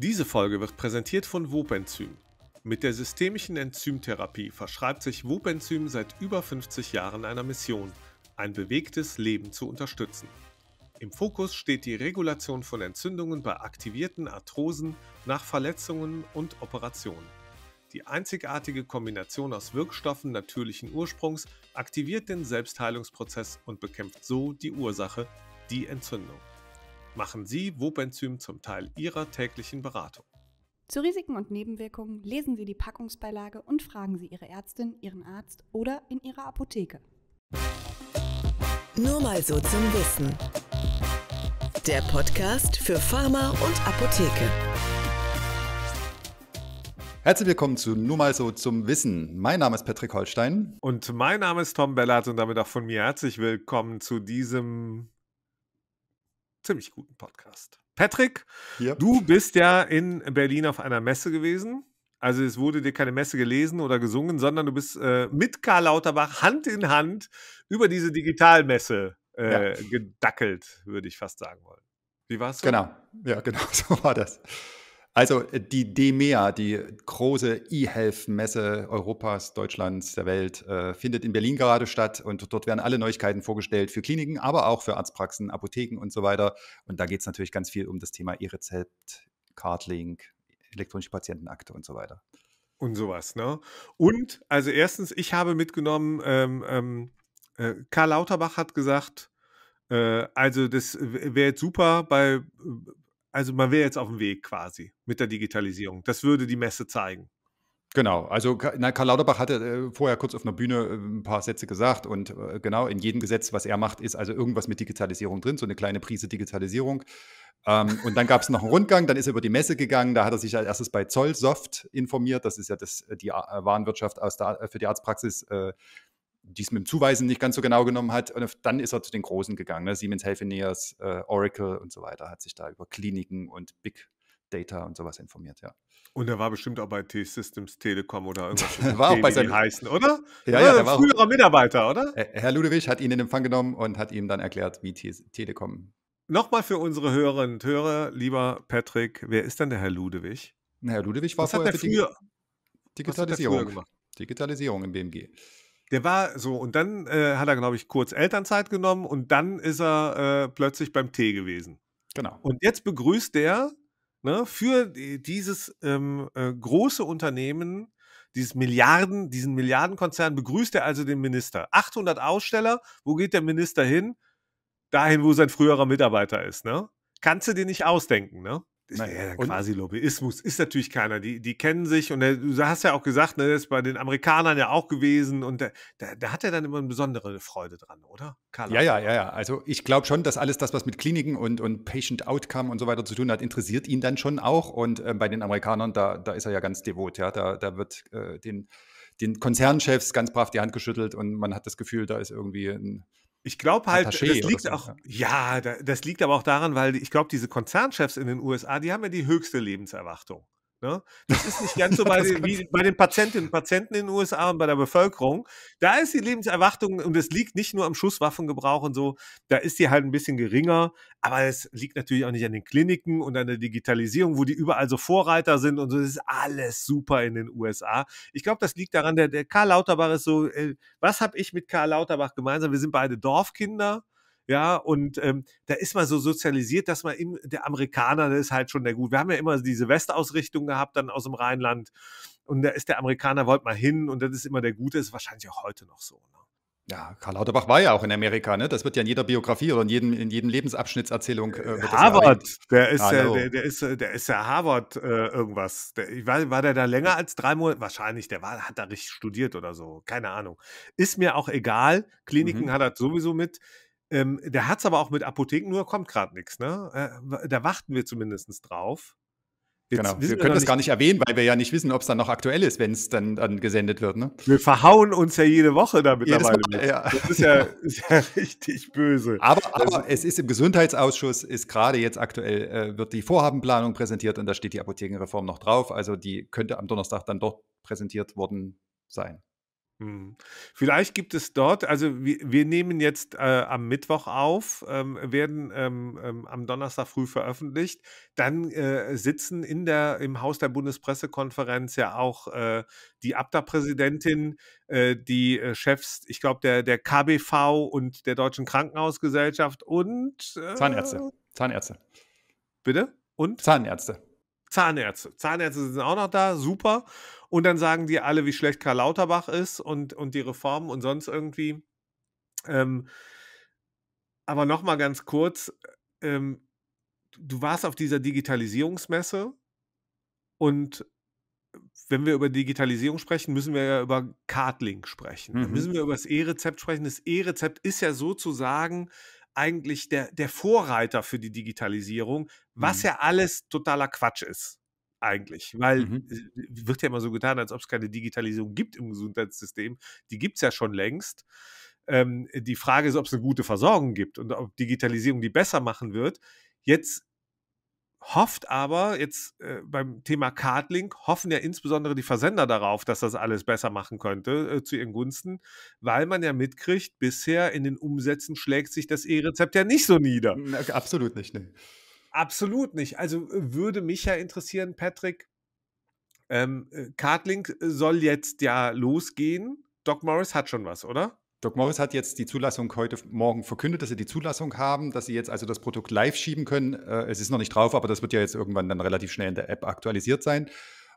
Diese Folge wird präsentiert von Wobenzym. Mit der systemischen Enzymtherapie verschreibt sich Wobenzym seit über 50 Jahren einer Mission, ein bewegtes Leben zu unterstützen. Im Fokus steht die Regulation von Entzündungen bei aktivierten Arthrosen nach Verletzungen und Operationen. Die einzigartige Kombination aus Wirkstoffen natürlichen Ursprungs aktiviert den Selbstheilungsprozess und bekämpft so die Ursache, die Entzündung. Machen Sie Wobenzym zum Teil Ihrer täglichen Beratung. Zu Risiken und Nebenwirkungen lesen Sie die Packungsbeilage und fragen Sie Ihre Ärztin, Ihren Arzt oder in Ihrer Apotheke. Nur mal so zum Wissen. Der Podcast für Pharma und Apotheke. Herzlich willkommen zu Nur mal so zum Wissen. Mein Name ist Patrick Hollstein. Und mein Name ist Tom Bellartz und damit auch von mir herzlich willkommen zu diesem ziemlich guten Podcast. Patrick, ja. Du bist ja in Berlin auf einer Messe gewesen. Also es wurde dir keine Messe gelesen oder gesungen, sondern du bist mit Karl Lauterbach Hand in Hand über diese Digitalmesse gedackelt, würde ich fast sagen wollen. Wie war's so? Genau, ja genau, so war das. Also die DMEA, die große E-Health-Messe Europas, Deutschlands, der Welt, findet in Berlin gerade statt und dort werden alle Neuigkeiten vorgestellt für Kliniken, aber auch für Arztpraxen, Apotheken und so weiter. Und da geht es natürlich ganz viel um das Thema E-Rezept, Cardlink, elektronische Patientenakte und so weiter. Und sowas, ne? Und also erstens, ich habe mitgenommen, Karl Lauterbach hat gesagt, also das wäre jetzt super bei... Also man wäre jetzt auf dem Weg quasi mit der Digitalisierung. Das würde die Messe zeigen. Genau, also Karl Lauterbach hatte vorher kurz auf einer Bühne ein paar Sätze gesagt und genau in jedem Gesetz, was er macht, ist also irgendwas mit Digitalisierung drin, so eine kleine Prise Digitalisierung. Und dann gab es noch einen Rundgang, dann ist er über die Messe gegangen, da hat er sich als erstes bei Zollsoft informiert, das ist ja die Warenwirtschaft für die Arztpraxis, die es mit dem Zuweisen nicht ganz so genau genommen hat. Und dann ist er zu den Großen gegangen, ne? Siemens Healthineers, Oracle und so weiter, hat sich da über Kliniken und Big Data und sowas informiert, ja. Und er war bestimmt auch bei T-Systems, Telekom oder irgendwas. War auch bei seinem heißen, oder? Ja, ja, der war früherer Mitarbeiter, oder? Herr Ludewig hat ihn in Empfang genommen und hat ihm dann erklärt, wie Telekom. Nochmal für unsere Hörerinnen und Hörer, lieber Patrick, wer ist denn der Herr Ludewig? Na, Herr Ludewig war vorher für Digitalisierung. Digitalisierung im BMG. Der war so, und dann hat er, glaube ich, kurz Elternzeit genommen und dann ist er plötzlich beim Tee gewesen. Genau. Und jetzt begrüßt der, ne, für dieses große Unternehmen, diesen Milliardenkonzern, begrüßt er also den Minister. 800 Aussteller, wo geht der Minister hin? Dahin, wo sein früherer Mitarbeiter ist, ne? Kannst du dir nicht ausdenken, ne? Naja, quasi Lobbyismus ist natürlich keiner. Die kennen sich und du hast ja auch gesagt, ne, das ist bei den Amerikanern ja auch gewesen und da hat er dann immer eine besondere Freude dran, oder? Karl ja, ja, ja, ja. Also ich glaube schon, dass alles das, was mit Kliniken und Patient Outcome und so weiter zu tun hat, interessiert ihn dann schon auch und bei den Amerikanern, da ist er ja ganz devot, ja, da wird den Konzernchefs ganz brav die Hand geschüttelt und man hat das Gefühl, da ist irgendwie ein... Ich glaube halt, das liegt so, auch, ja, das liegt aber auch daran, weil ich glaube, diese Konzernchefs in den USA, die haben ja die höchste Lebenserwartung. Ne? Das ist nicht ganz so wie bei den Patientinnen und Patienten in den USA und bei der Bevölkerung. Da ist die Lebenserwartung, und das liegt nicht nur am Schusswaffengebrauch und so, da ist die halt ein bisschen geringer, aber es liegt natürlich auch nicht an den Kliniken und an der Digitalisierung, wo die überall so Vorreiter sind und so, das ist alles super in den USA. Ich glaube, das liegt daran, der Karl Lauterbach ist so, was habe ich mit Karl Lauterbach gemeinsam? Wir sind beide Dorfkinder. Ja, und da ist man so sozialisiert, dass man eben, der Amerikaner, das ist halt schon der Gut. Wir haben ja immer diese Westausrichtung gehabt, dann aus dem Rheinland. Und da ist der Amerikaner, wollt mal hin. Und das ist immer der Gute, das ist wahrscheinlich auch heute noch so. Ne? Ja, Karl Lauterbach war ja auch in Amerika, ne? Das wird ja in jeder Biografie oder in jedem Lebensabschnittserzählung. Harvard, der ist ja Harvard irgendwas. War der da länger als 3 Monate? Wahrscheinlich, hat da richtig studiert oder so. Keine Ahnung. Ist mir auch egal. Kliniken hat er sowieso mit. Der hat es aber auch mit Apotheken, nur kommt gerade nichts. Ne? Da warten wir zumindest drauf. Jetzt genau, wir können das gar nicht erwähnen, weil wir ja nicht wissen, ob es dann noch aktuell ist, wenn es dann gesendet wird. Ne? Wir verhauen uns ja jede Woche da mittlerweile. Ja. Das ist ja richtig böse. Aber es ist im Gesundheitsausschuss, ist gerade jetzt aktuell, wird die Vorhabenplanung präsentiert und da steht die Apothekenreform noch drauf. Also die könnte am Donnerstag dann dort präsentiert worden sein. Vielleicht gibt es dort, also wir nehmen jetzt am Mittwoch auf, werden am Donnerstag früh veröffentlicht, dann sitzen im Haus der Bundespressekonferenz ja auch die ABDA-Präsidentin, die Chefs, ich glaube der KBV und der Deutschen Krankenhausgesellschaft und Zahnärzte. Bitte? Und? Zahnärzte sind auch noch da, super. Und dann sagen die alle, wie schlecht Karl Lauterbach ist und die Reformen und sonst irgendwie. Aber nochmal ganz kurz, du warst auf dieser Digitalisierungsmesse und wenn wir über Digitalisierung sprechen, müssen wir ja über Cardlink sprechen. Dann müssen wir über das E-Rezept sprechen. Das E-Rezept ist ja sozusagen eigentlich der Vorreiter für die Digitalisierung, was ja alles totaler Quatsch ist eigentlich, weil wird ja immer so getan, als ob es keine Digitalisierung gibt im Gesundheitssystem. Die gibt es ja schon längst. Die Frage ist, ob es eine gute Versorgung gibt und ob Digitalisierung die besser machen wird. Jetzt hofft aber, beim Thema Cardlink, hoffen ja insbesondere die Versender darauf, dass das alles besser machen könnte, zu ihren Gunsten, weil man ja mitkriegt, bisher in den Umsätzen schlägt sich das E-Rezept ja nicht so nieder. Absolut nicht, ne. Absolut nicht. Also würde mich ja interessieren, Patrick, Cardlink soll jetzt ja losgehen. Doc Morris hat schon was, oder? Doc Morris hat jetzt die Zulassung heute Morgen verkündet, dass sie die Zulassung haben, dass sie jetzt also das Produkt live schieben können. Es ist noch nicht drauf, aber das wird ja jetzt irgendwann dann relativ schnell in der App aktualisiert sein.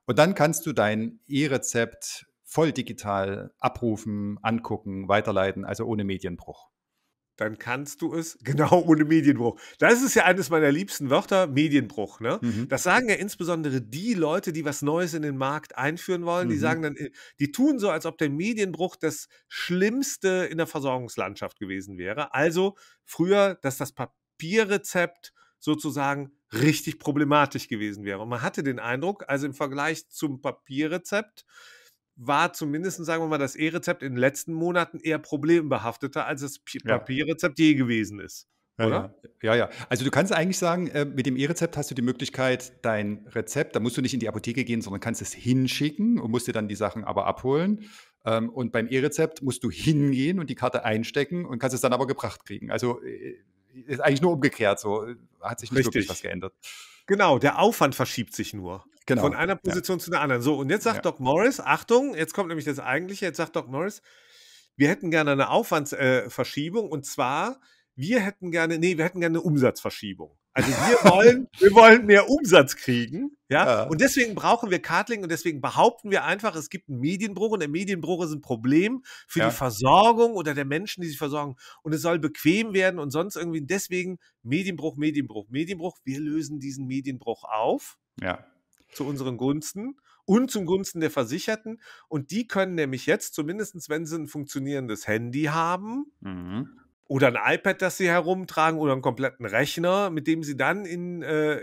Und dann kannst du dein E-Rezept voll digital abrufen, angucken, weiterleiten, also ohne Medienbruch. Dann kannst du es, genau, ohne Medienbruch. Das ist ja eines meiner liebsten Wörter, Medienbruch. Ne? Das sagen ja insbesondere die Leute, die was Neues in den Markt einführen wollen. Die sagen dann, die tun so, als ob der Medienbruch das Schlimmste in der Versorgungslandschaft gewesen wäre. Also früher, dass das Papierrezept sozusagen richtig problematisch gewesen wäre. Und man hatte den Eindruck, also im Vergleich zum Papierrezept, war zumindest, sagen wir mal, das E-Rezept in den letzten Monaten eher problembehafteter, als das Papierrezept je gewesen ist, oder? Ja. Also du kannst eigentlich sagen, mit dem E-Rezept hast du die Möglichkeit, dein Rezept, da musst du nicht in die Apotheke gehen, sondern kannst es hinschicken und musst dir dann die Sachen aber abholen. Und beim E-Rezept musst du hingehen und die Karte einstecken und kannst es dann aber gebracht kriegen. Also ist eigentlich nur umgekehrt, so hat sich nicht wirklich was geändert. Genau, der Aufwand verschiebt sich nur. Genau. Von einer Position zu einer anderen. So, und jetzt sagt Doc Morris, Achtung, jetzt kommt nämlich das Eigentliche, jetzt sagt Doc Morris, wir hätten gerne eine Aufwandsverschiebung und zwar, wir hätten gerne eine Umsatzverschiebung. Also wir wollen mehr Umsatz kriegen, ja? Und deswegen brauchen wir Cardlink und deswegen behaupten wir einfach, es gibt einen Medienbruch und der Medienbruch ist ein Problem für die Versorgung oder der Menschen, die sich versorgen und es soll bequem werden und sonst irgendwie. Deswegen Medienbruch, wir lösen diesen Medienbruch auf. Ja. Zu unseren Gunsten und zum Gunsten der Versicherten. Und die können nämlich jetzt, zumindest wenn sie ein funktionierendes Handy haben oder ein iPad, das sie herumtragen oder einen kompletten Rechner, mit dem sie dann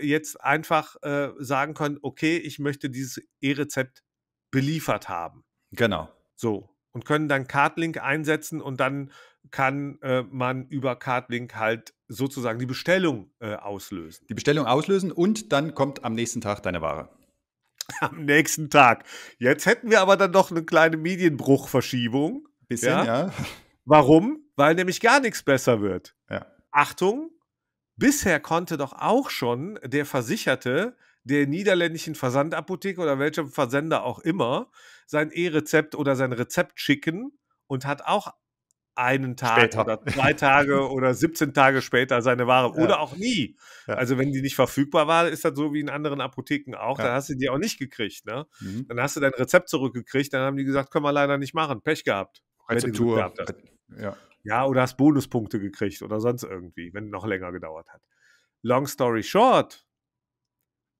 jetzt einfach sagen können, okay, ich möchte dieses E-Rezept beliefert haben. Genau. So. Und können dann Cardlink einsetzen und dann kann man über Cardlink halt sozusagen die Bestellung auslösen. Die Bestellung auslösen und dann kommt am nächsten Tag deine Ware. Am nächsten Tag. Jetzt hätten wir aber dann doch eine kleine Medienbruchverschiebung. Bisschen, ja. Warum? Weil nämlich gar nichts besser wird. Ja. Achtung, bisher konnte doch auch schon der Versicherte der niederländischen Versandapotheke oder welchem Versender auch immer sein E-Rezept oder sein Rezept schicken und hat auch einen Tag später oder 2 Tage oder 17 Tage später seine Ware oder auch nie. Ja. Also wenn die nicht verfügbar war, ist das so wie in anderen Apotheken auch, dann hast du die auch nicht gekriegt. Ne? Dann hast du dein Rezept zurückgekriegt, dann haben die gesagt, können wir leider nicht machen, Pech gehabt. Rezeptur. Ja, oder hast Bonuspunkte gekriegt oder sonst irgendwie, wenn es noch länger gedauert hat. Long story short,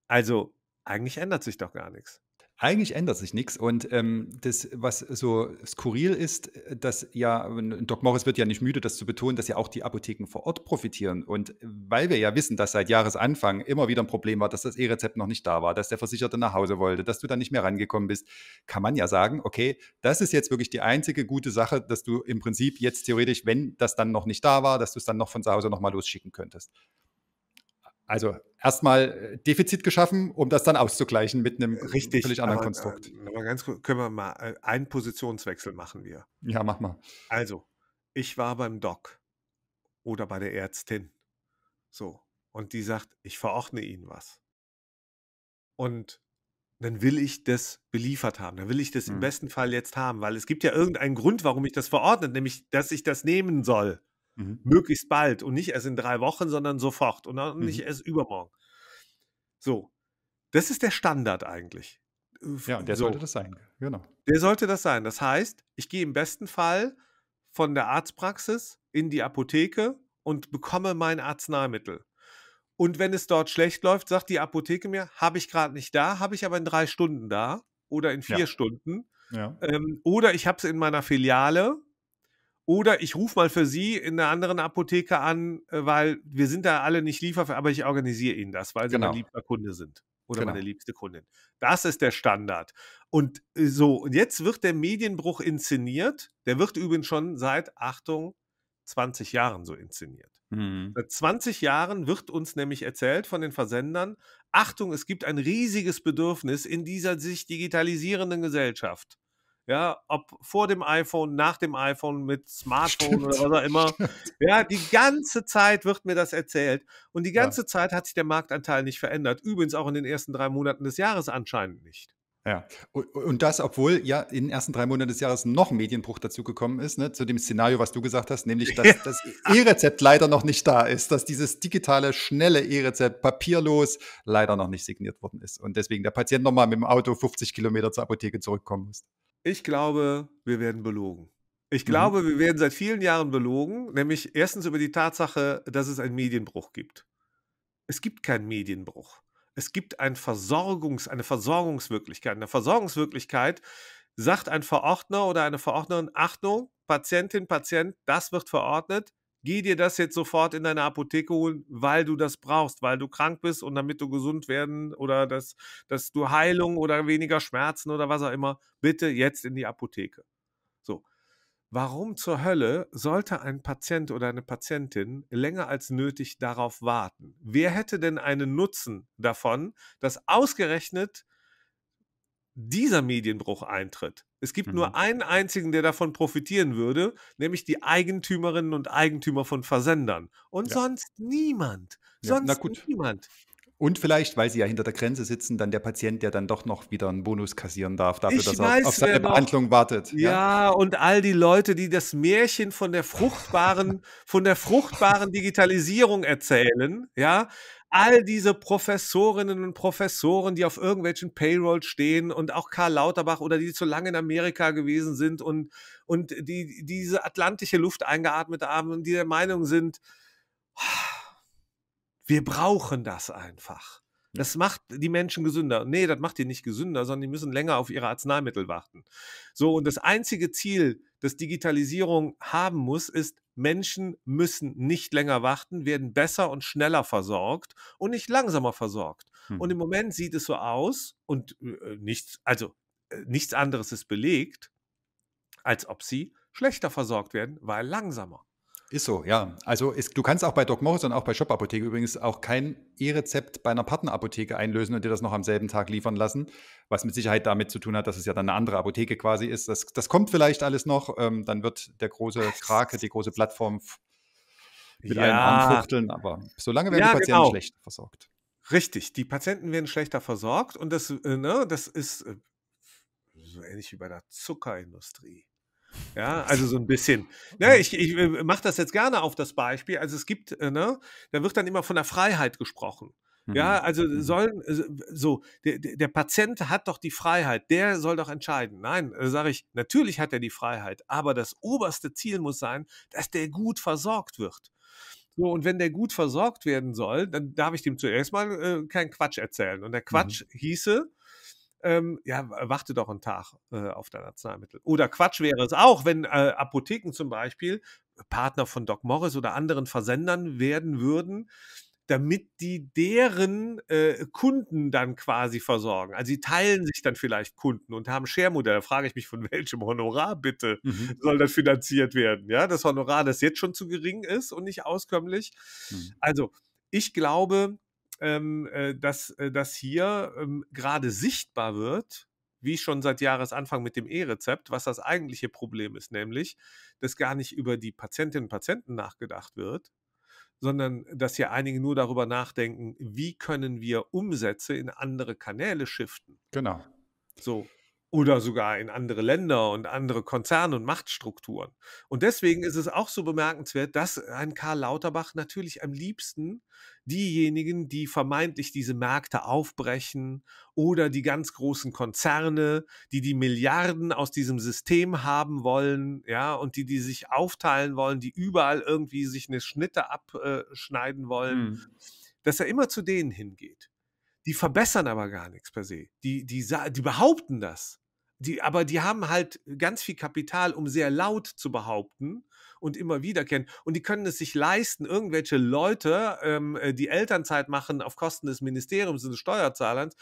also eigentlich ändert sich doch gar nichts. Eigentlich ändert sich nichts und das, was so skurril ist, dass ja, Doc Morris wird ja nicht müde, das zu betonen, dass ja auch die Apotheken vor Ort profitieren und weil wir ja wissen, dass seit Jahresanfang immer wieder ein Problem war, dass das E-Rezept noch nicht da war, dass der Versicherte nach Hause wollte, dass du dann nicht mehr rangekommen bist, kann man ja sagen, okay, das ist jetzt wirklich die einzige gute Sache, dass du im Prinzip jetzt theoretisch, wenn das dann noch nicht da war, dass du es dann noch von zu Hause nochmal losschicken könntest. Also erstmal Defizit geschaffen, um das dann auszugleichen mit einem völlig anderen Konstrukt. Aber ganz kurz, können wir mal einen Positionswechsel machen wir. Ja, mach mal. Also, ich war beim Doc oder bei der Ärztin. So. Und die sagt, ich verordne Ihnen was. Und dann will ich das beliefert haben. Dann will ich das im besten Fall jetzt haben, weil es gibt ja irgendeinen Grund, warum ich das verordne, nämlich, dass ich das nehmen soll. Möglichst bald und nicht erst in 3 Wochen, sondern sofort und dann nicht erst übermorgen. So, das ist der Standard eigentlich. Ja, der sollte das sein, genau. Der sollte das sein. Das heißt, ich gehe im besten Fall von der Arztpraxis in die Apotheke und bekomme mein Arzneimittel. Und wenn es dort schlecht läuft, sagt die Apotheke mir, habe ich gerade nicht da, habe ich aber in 3 Stunden da oder in 4 Stunden. Ja. Oder ich habe es in meiner Filiale. Oder ich rufe mal für Sie in einer anderen Apotheke an, weil wir sind da alle nicht lieferfähig, aber ich organisiere Ihnen das, weil Sie mein liebster Kunde sind oder meine liebste Kundin. Das ist der Standard. Und so, und jetzt wird der Medienbruch inszeniert. Der wird übrigens schon seit, Achtung, 20 Jahren so inszeniert. Seit 20 Jahren wird uns nämlich erzählt von den Versendern, Achtung, es gibt ein riesiges Bedürfnis in dieser sich digitalisierenden Gesellschaft. Ja, ob vor dem iPhone, nach dem iPhone, mit Smartphone oder was auch immer. Ja, die ganze Zeit wird mir das erzählt. Und die ganze Zeit hat sich der Marktanteil nicht verändert. Übrigens auch in den ersten 3 Monaten des Jahres anscheinend nicht. Ja, und das, obwohl ja in den ersten 3 Monaten des Jahres noch Medienbruch dazugekommen ist, ne, zu dem Szenario, was du gesagt hast, nämlich, dass das E-Rezept leider noch nicht da ist, dass dieses digitale, schnelle E-Rezept papierlos leider noch nicht signiert worden ist und deswegen der Patient nochmal mit dem Auto 50 Kilometer zur Apotheke zurückkommen muss. Ich glaube, wir werden belogen. Ich glaube, wir werden seit vielen Jahren belogen, nämlich erstens über die Tatsache, dass es einen Medienbruch gibt. Es gibt keinen Medienbruch. Es gibt eine Versorgungswirklichkeit. Eine Versorgungswirklichkeit sagt ein Verordner oder eine Verordnerin, Achtung, Patientin, Patient, das wird verordnet. Geh dir das jetzt sofort in deine Apotheke holen, weil du das brauchst, weil du krank bist und damit du gesund werden oder dass du Heilung oder weniger Schmerzen oder was auch immer, bitte jetzt in die Apotheke. So. Warum zur Hölle sollte ein Patient oder eine Patientin länger als nötig darauf warten? Wer hätte denn einen Nutzen davon, dass ausgerechnet dieser Medienbruch eintritt? Es gibt nur einen einzigen, der davon profitieren würde, nämlich die Eigentümerinnen und Eigentümer von Versendern. Und sonst niemand. Ja, sonst niemand. Und vielleicht, weil sie ja hinter der Grenze sitzen, dann der Patient, der dann doch noch wieder einen Bonus kassieren darf, dafür, dass er auf seine Behandlung wartet. Ja, und all die Leute, die das Märchen von der fruchtbaren, Digitalisierung erzählen, ja, all diese Professorinnen und Professoren, die auf irgendwelchen Payroll stehen und auch Karl Lauterbach oder die zu lange in Amerika gewesen sind und die diese atlantische Luft eingeatmet haben und die der Meinung sind, wir brauchen das einfach. Das macht die Menschen gesünder. Nee, das macht die nicht gesünder, sondern die müssen länger auf ihre Arzneimittel warten. So, und das einzige Ziel, das Digitalisierung haben muss, ist, Menschen müssen nicht länger warten, werden besser und schneller versorgt und nicht langsamer versorgt. Und im Moment sieht es so aus und nichts anderes ist belegt, als ob sie schlechter versorgt werden, weil langsamer. Ist so, ja. Also du kannst auch bei Doc Morris und auch bei Shop-Apotheke übrigens auch kein E-Rezept bei einer Partnerapotheke einlösen und dir das noch am selben Tag liefern lassen, was mit Sicherheit damit zu tun hat, dass es ja dann eine andere Apotheke quasi ist. Das kommt vielleicht alles noch, dann wird der große Krake, die große Plattform mit einem Arm fuchteln, aber solange werden die Patienten schlecht versorgt. Richtig, die Patienten werden schlechter versorgt und das ist so ähnlich wie bei der Zuckerindustrie. Ja, also so ein bisschen. Ja, ich mache das jetzt gerne auf das Beispiel. Also es gibt, da wird dann immer von der Freiheit gesprochen. Ja, also der Patient hat doch die Freiheit, der soll doch entscheiden. Nein, sage ich, natürlich hat er die Freiheit, aber das oberste Ziel muss sein, dass der gut versorgt wird. So, und wenn der gut versorgt werden soll, dann darf ich dem zuerst mal keinen Quatsch erzählen. Und der Quatsch hieße, warte doch einen Tag auf dein Arzneimittel. Oder Quatsch wäre es auch, wenn Apotheken zum Beispiel Partner von Doc Morris oder anderen Versendern werden würden, damit die deren Kunden dann quasi versorgen. Also sie teilen sich dann vielleicht Kunden und haben Share-Modelle. Da frage ich mich, von welchem Honorar bitte soll das finanziert werden? Ja, das Honorar, das jetzt schon zu gering ist und nicht auskömmlich. Also ich glaube, dass hier gerade sichtbar wird, wie schon seit Jahresanfang mit dem E-Rezept, was das eigentliche Problem ist, nämlich, dass gar nicht über die Patientinnen und Patienten nachgedacht wird, sondern dass hier einige nur darüber nachdenken, wie können wir Umsätze in andere Kanäle shiften. Genau. So. Oder sogar in andere Länder und andere Konzerne und Machtstrukturen. Und deswegen ist es auch so bemerkenswert, dass ein Karl Lauterbach natürlich am liebsten diejenigen, die vermeintlich diese Märkte aufbrechen oder die ganz großen Konzerne, die die Milliarden aus diesem System haben wollen, ja, und die sich aufteilen wollen, die überall irgendwie sich eine Schnitte abschneiden wollen, dass er immer zu denen hingeht. Die verbessern aber gar nichts per se. Die behaupten das. Aber die haben halt ganz viel Kapital, um sehr laut zu behaupten und immer wiederkehren. Und die können es sich leisten, irgendwelche Leute, die Elternzeit machen auf Kosten des Ministeriums und des Steuerzahlers,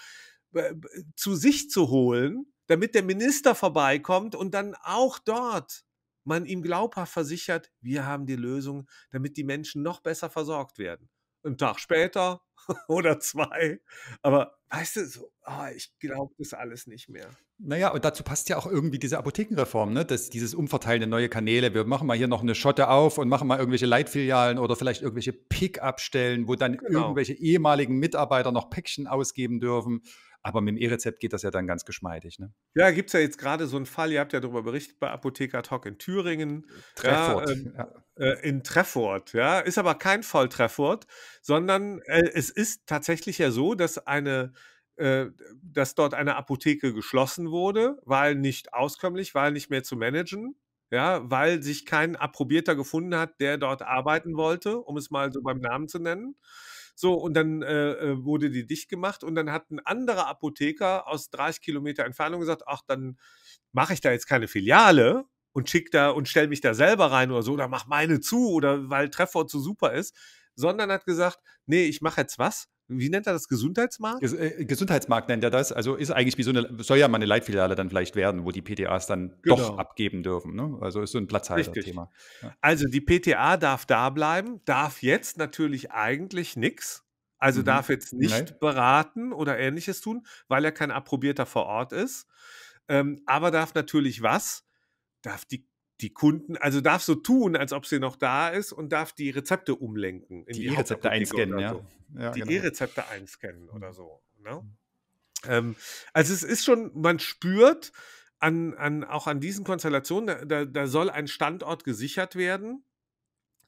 zu sich zu holen, damit der Minister vorbeikommt und dann auch dort man ihm glaubhaft versichert, wir haben die Lösung, damit die Menschen noch besser versorgt werden. Einen Tag später oder zwei. Aber weißt du, so, ich glaube das alles nicht mehr. Naja, und dazu passt ja auch irgendwie diese Apothekenreform, ne? Dass dieses Umverteilen in neue Kanäle, wir machen mal hier noch eine Schotte auf und machen mal irgendwelche Leitfilialen oder vielleicht irgendwelche Pick-up-Stellen, wo dann irgendwelche ehemaligen Mitarbeiter noch Päckchen ausgeben dürfen. Aber mit dem E-Rezept geht das ja dann ganz geschmeidig. Ne? Ja, gibt es ja jetzt gerade so einen Fall, ihr habt ja darüber berichtet, bei Apotheker Talk in Thüringen. Treffort. In Treffort, ja. Ist aber kein Fall Treffort, sondern es ist tatsächlich ja so, dass dort eine Apotheke geschlossen wurde, weil nicht auskömmlich, weil nicht mehr zu managen, ja, weil sich kein Approbierter gefunden hat, der dort arbeiten wollte, um es mal so beim Namen zu nennen. So, und dann wurde die dicht gemacht und dann hat ein anderer Apotheker aus 30 Kilometer Entfernung gesagt, ach, dann mache ich da jetzt keine Filiale und stelle mich da selber rein oder so oder mach meine zu oder weil Treffort so super ist, sondern hat gesagt, nee, ich mache jetzt was? Wie nennt er das? Gesundheitsmarkt? Gesundheitsmarkt nennt er das. Also ist eigentlich wie so eine, soll ja mal eine Leitfiliale dann vielleicht werden, wo die PTAs dann doch abgeben dürfen. Ne? Also ist so ein Platzhalter-Thema. Ja. Also die PTA darf da bleiben, darf jetzt natürlich eigentlich nichts. Also darf jetzt nicht beraten oder Ähnliches tun, weil er kein Approbierter vor Ort ist. Aber darf natürlich was? Darf die Kunden, also darf so tun, als ob sie noch da ist und darf die Rezepte umlenken. In die E-Rezepte einscannen, ja. So. Ja, die E-Rezepte einscannen oder so. Ne? Also es ist schon, man spürt auch an diesen Konstellationen, da soll ein Standort gesichert werden,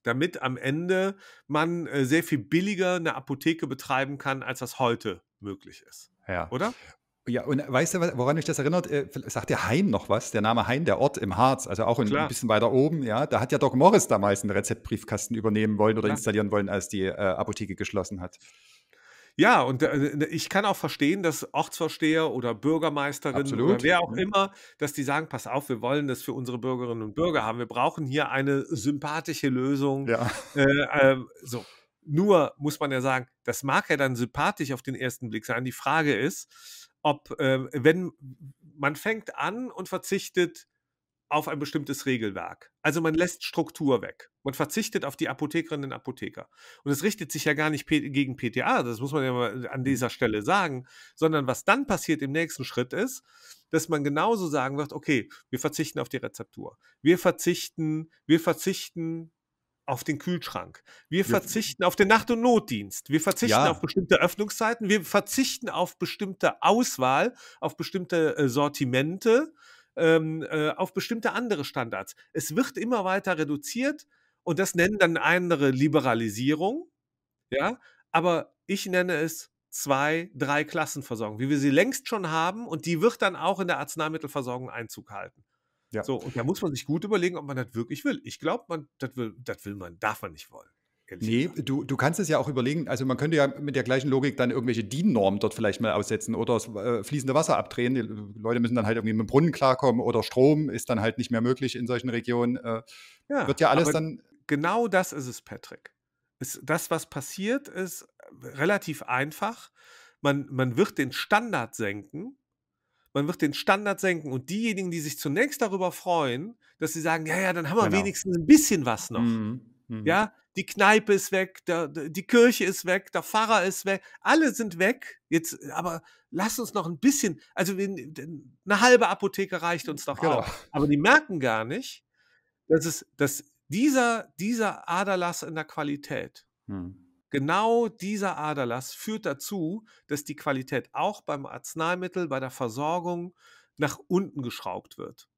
damit am Ende man sehr viel billiger eine Apotheke betreiben kann, als das heute möglich ist. Ja. Oder? Ja, und weißt du, woran mich das erinnert? Sagt der Hein noch was? Der Name Hein, der Ort im Harz, also auch ein bisschen weiter oben, ja. Da hat ja Doc Morris damals einen Rezeptbriefkasten übernehmen wollen oder installieren wollen, als die Apotheke geschlossen hat. Ja, und ich kann auch verstehen, dass Ortsvorsteher oder Bürgermeisterinnen oder wer auch immer, dass die sagen, pass auf, wir wollen das für unsere Bürgerinnen und Bürger haben. Wir brauchen hier eine sympathische Lösung. Ja. So. Nur muss man ja sagen, das mag ja dann sympathisch auf den ersten Blick sein. Die Frage ist, ob, wenn man fängt an und verzichtet auf ein bestimmtes Regelwerk. Also man lässt Struktur weg. Man verzichtet auf die Apothekerinnen und Apotheker. Und es richtet sich ja gar nicht gegen PTA, das muss man ja mal an dieser Stelle sagen, sondern was dann passiert im nächsten Schritt ist, dass man genauso sagen wird, okay, wir verzichten auf die Rezeptur. Wir verzichten auf den Kühlschrank. Wir verzichten auf den Nacht- und Notdienst. Wir verzichten auf bestimmte Öffnungszeiten. Wir verzichten auf bestimmte Auswahl, auf bestimmte Sortimente, auf bestimmte andere Standards. Es wird immer weiter reduziert und das nennen dann andere Liberalisierung. Ja? Aber ich nenne es 2-3 Klassenversorgung, wie wir sie längst schon haben und die wird dann auch in der Arzneimittelversorgung Einzug halten. Ja. So, und da muss man sich gut überlegen, ob man das wirklich will. Ich glaube, darf man nicht wollen. Nee, du kannst es ja auch überlegen, also man könnte ja mit der gleichen Logik dann irgendwelche DIN-Normen dort vielleicht mal aussetzen oder das fließende Wasser abdrehen. Die Leute müssen dann halt irgendwie mit dem Brunnen klarkommen oder Strom ist dann halt nicht mehr möglich in solchen Regionen. Wird ja alles dann... Genau das ist es, Patrick. Das, was passiert, ist relativ einfach. Man wird den Standard senken. Man wird den Standard senken und diejenigen, die sich zunächst darüber freuen, dass sie sagen, ja, dann haben wir wenigstens ein bisschen was noch. Mhm. Mhm. Ja, die Kneipe ist weg, die Kirche ist weg, der Pfarrer ist weg, alle sind weg. Jetzt, aber lass uns noch ein bisschen, also eine halbe Apotheke reicht uns doch auch. Aber die merken gar nicht, dass dieser Aderlass in der Qualität, genau dieser Aderlass führt dazu, dass die Qualität auch beim Arzneimittel, bei der Versorgung nach unten geschraubt wird.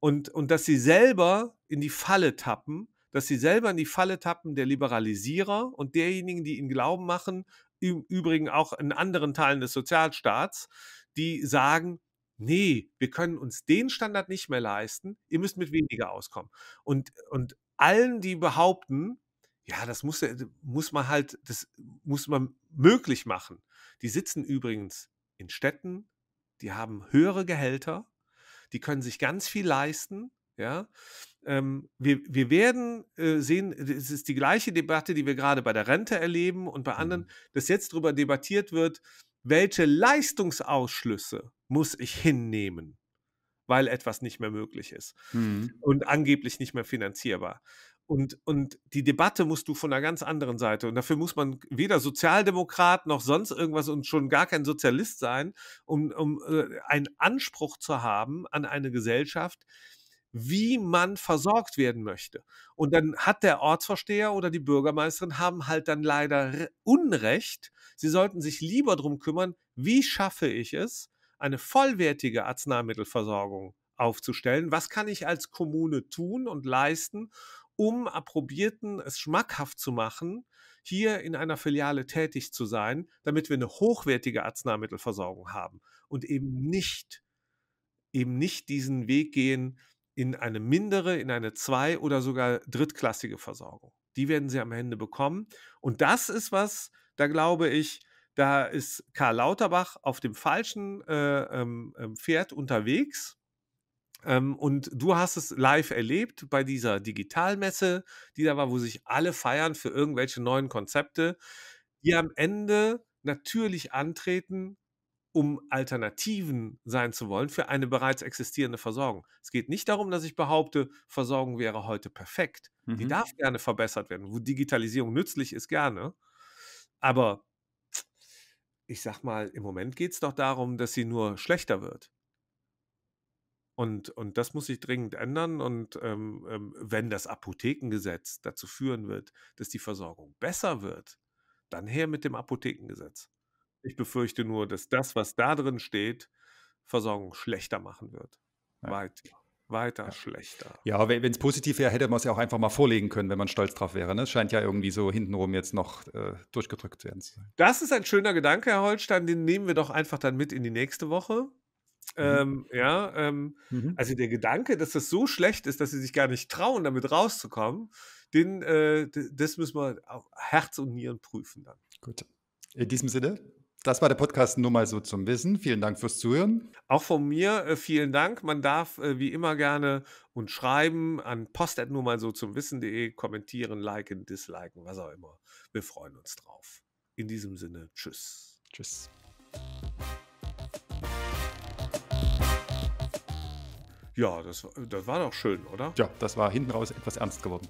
Und dass sie selber in die Falle tappen, der Liberalisierer und derjenigen, die ihnen Glauben machen, im Übrigen auch in anderen Teilen des Sozialstaats, die sagen, nee, wir können uns den Standard nicht mehr leisten, ihr müsst mit weniger auskommen. Und allen, die behaupten, ja, das muss man möglich machen. Die sitzen übrigens in Städten, die haben höhere Gehälter, die können sich ganz viel leisten. Ja, wir werden sehen, es ist die gleiche Debatte, die wir gerade bei der Rente erleben und bei anderen, dass jetzt darüber debattiert wird, welche Leistungsausschlüsse muss ich hinnehmen, weil etwas nicht mehr möglich ist und angeblich nicht mehr finanzierbar. Und die Debatte musst du von einer ganz anderen Seite, und dafür muss man weder Sozialdemokrat noch sonst irgendwas und schon gar kein Sozialist sein, um einen Anspruch zu haben an eine Gesellschaft, wie man versorgt werden möchte. Und dann hat der Ortsvorsteher oder die Bürgermeisterin haben halt dann leider Unrecht. Sie sollten sich lieber darum kümmern, wie schaffe ich es, eine vollwertige Arzneimittelversorgung aufzustellen? Was kann ich als Kommune tun und leisten, um Approbierten es schmackhaft zu machen, hier in einer Filiale tätig zu sein, damit wir eine hochwertige Arzneimittelversorgung haben und eben nicht diesen Weg gehen, in eine mindere, in eine zwei- oder sogar drittklassige Versorgung. Die werden sie am Ende bekommen. Und das ist was, da glaube ich, da ist Karl Lauterbach auf dem falschen Pferd unterwegs. Und du hast es live erlebt bei dieser Digitalmesse, die da war, wo sich alle feiern für irgendwelche neuen Konzepte, die am Ende natürlich antreten, um Alternativen sein zu wollen für eine bereits existierende Versorgung. Es geht nicht darum, dass ich behaupte, Versorgung wäre heute perfekt. Die darf gerne verbessert werden, wo Digitalisierung nützlich ist, gerne. Aber ich sag mal, im Moment geht es doch darum, dass sie nur schlechter wird. Und das muss sich dringend ändern. Und wenn das Apothekengesetz dazu führen wird, dass die Versorgung besser wird, dann her mit dem Apothekengesetz. Ich befürchte nur, dass das, was da drin steht, Versorgung schlechter machen wird. Ja. Weiter schlechter. Ja, wenn es positiv wäre, hätte man es ja auch einfach mal vorlegen können, wenn man stolz drauf wäre. Ne? Es scheint ja irgendwie so hintenrum jetzt noch durchgedrückt zu werden. Das ist ein schöner Gedanke, Herr Hollstein. Den nehmen wir doch einfach dann mit in die nächste Woche. Also der Gedanke, dass das so schlecht ist, dass sie sich gar nicht trauen, damit rauszukommen, das müssen wir auf Herz und Nieren prüfen dann. Gut. In diesem Sinne. Das war der Podcast Nur mal so zum Wissen. Vielen Dank fürs Zuhören. Auch von mir vielen Dank. Man darf wie immer gerne uns schreiben an post@nurmalsozumwissen.de, kommentieren, liken, disliken, was auch immer. Wir freuen uns drauf. In diesem Sinne, tschüss. Tschüss. Ja, das war doch schön, oder? Ja, das war hinten raus etwas ernst geworden.